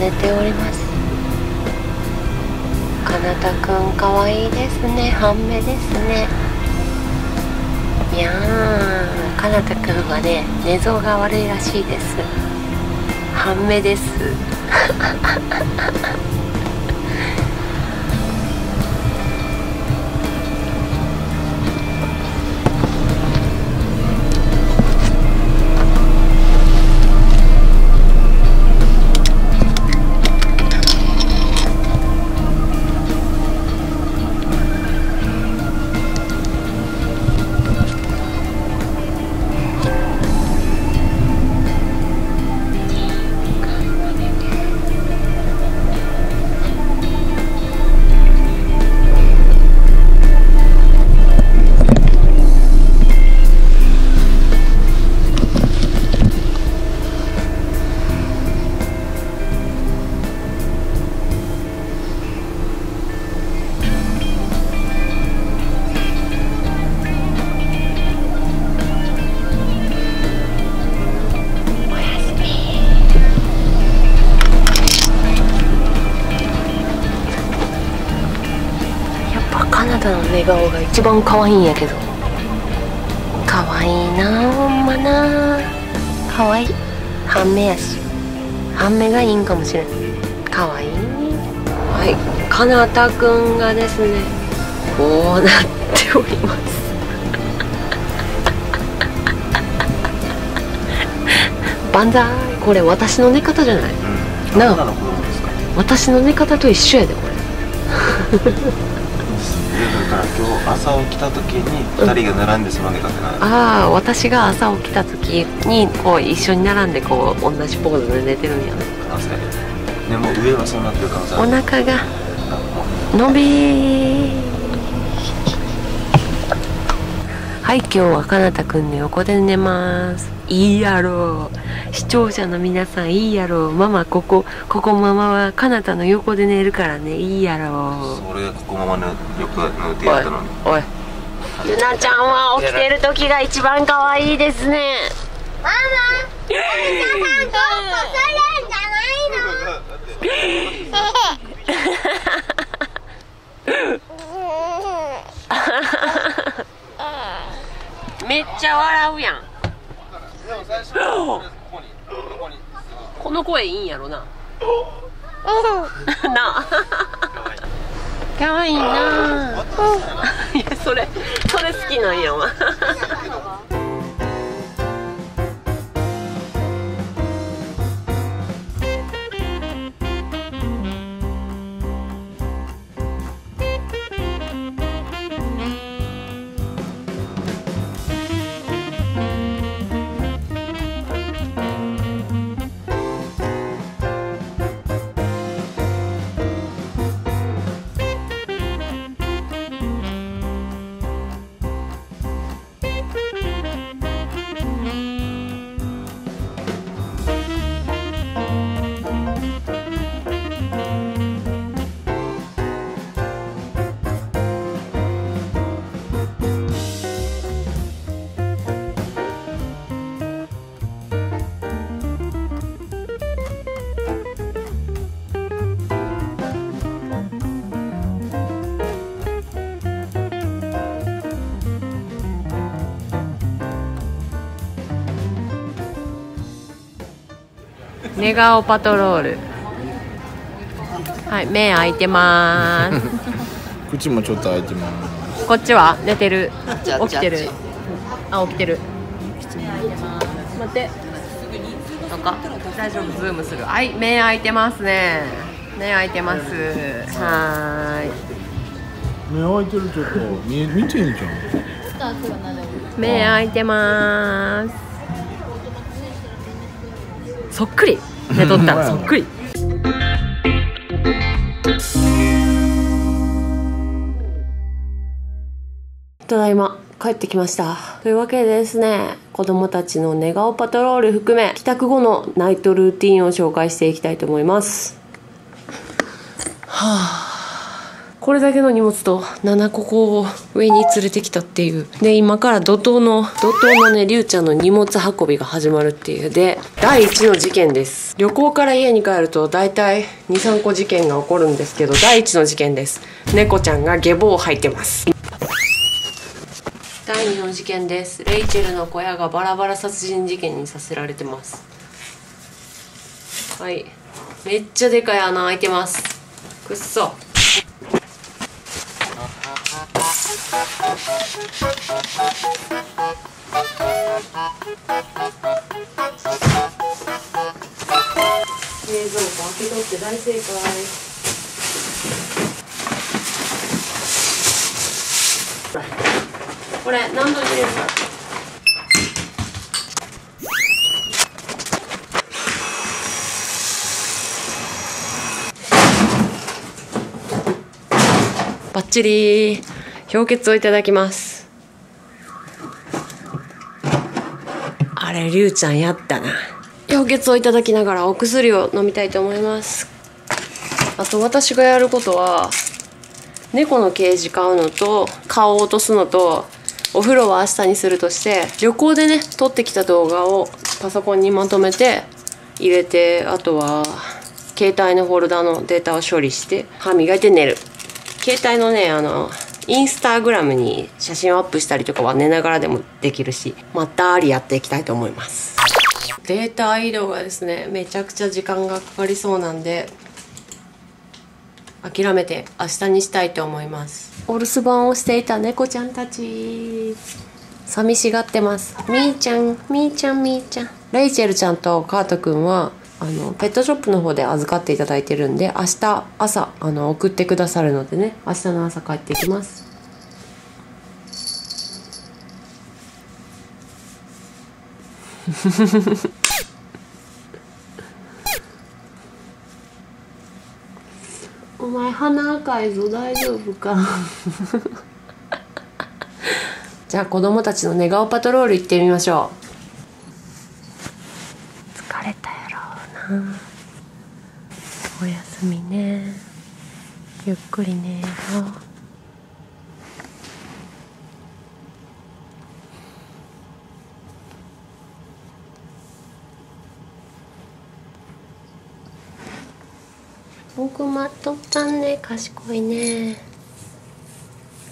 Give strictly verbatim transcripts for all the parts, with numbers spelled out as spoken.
寝ております。かなたくんかわいいですね。半目ですね。いやー、かなたくんはね、寝相が悪いらしいです。半目です寝顔が一番可愛いんやけど。可愛いなあ、ほんまなあ。可愛い。半目やし、半目がいいんかもしれん。可愛い。はい、かなたくんがですね、こうなっております万歳。これ私の寝方じゃない、うん、なあ、私の寝方と一緒やでこれだから今日朝起きた時にふたりが並んでその寝方が、うん、ああ、私が朝起きた時にこう一緒に並んでこう同じポーズで寝てるんやね。可能性でも上はそうなってる可能性ある。お腹が伸びはい、今日はかなたくんの横で寝ます。いいやろう、視聴者の皆さん、いいやろう。ママここここママはかなたの横で寝るからね。いいやろう。それがここママの横の手やったのに。おいルナちゃんは起きてる時が一番可愛いですね。ママルナさんどうするんじゃないのめっちゃ笑うやん。この声いいんやろな。な可愛いな。いや、それそれ好きなんやわ。寝顔パトロール。はい、目開いてまーす。口もちょっと開いてまーす。こっちは寝てる。起きてる。あ、起きてる。待って。なんか大丈夫、ズームする。はい、目開いてますね。目開いてます。はーい。目開いてる、ちょっと見見てんじゃん。目開いてまーす。そっくり。寝とったらそっくり。ただいま帰ってきました。というわけでですね、子供たちの寝顔パトロール含め帰宅後のナイトルーティーンを紹介していきたいと思います。はあ、これだけの荷物とななこを上に連れてきたっていう。で、今から怒涛の、怒涛のね、りゅうちゃんの荷物運びが始まるっていう。で、だいいちの事件です。旅行から家に帰ると大体に、さんこ事件が起こるんですけど、だいいちの事件です。猫ちゃんが下棒を履いてます。だいにの事件です。レイチェルの小屋がバラバラ殺人事件にさせられてます。はい。めっちゃでかい穴開いてます。くっそ。冷蔵庫開けとって大正解。これ何度入れるか。バッチリ氷結をいただきます。あれ、りゅうちゃんやったな。氷結をいただきながらお薬を飲みたいと思います。あと私がやることは、猫のケージ買うのと、顔を落とすのと、お風呂は明日にするとして、旅行でね、撮ってきた動画をパソコンにまとめて入れて、あとは携帯のフォルダのデータを処理して、歯磨いて寝る。携帯のね、あの、インスタグラムに写真をアップしたりとかは寝ながらでもできるし、まったりやっていきたいと思います。データ移動がですね、めちゃくちゃ時間がかかりそうなんで諦めて明日にしたいと思います。お留守番をしていた猫ちゃんたち寂しがってます。みーちゃんみーちゃんみーちゃん。レイチェルちゃんとカートくんはあのペットショップの方で預かっていただいてるんで、明日朝あの送ってくださるのでね、明日の朝帰ってきます。お前鼻赤いぞ、大丈夫か？じゃあ子供たちの寝顔パトロール行ってみましょう。疲れたよ。おやすみね。ゆっくり寝よう。僕待っとったんね。賢いね。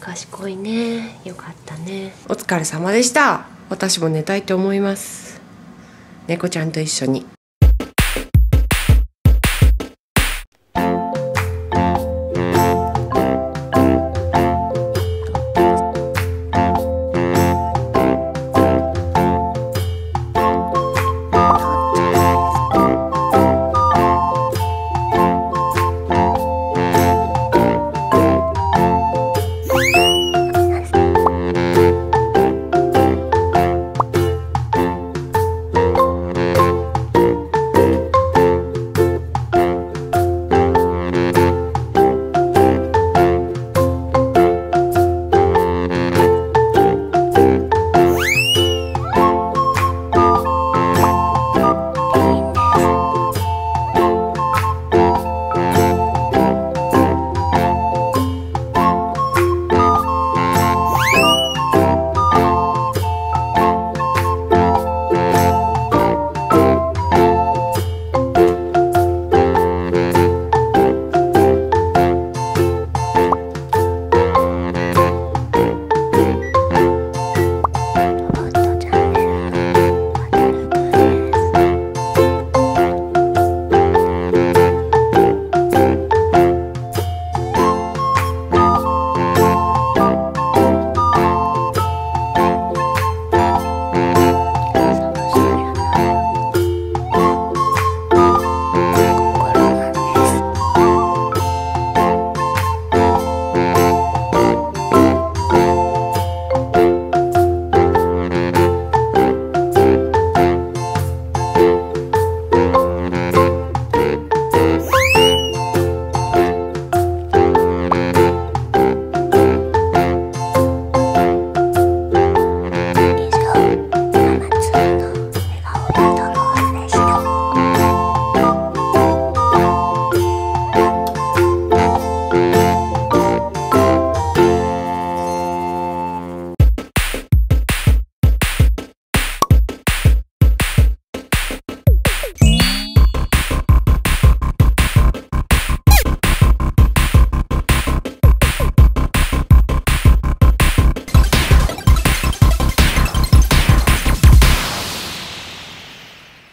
賢いね。よかったね。お疲れ様でした。私も寝たいと思います。猫ちゃんと一緒に。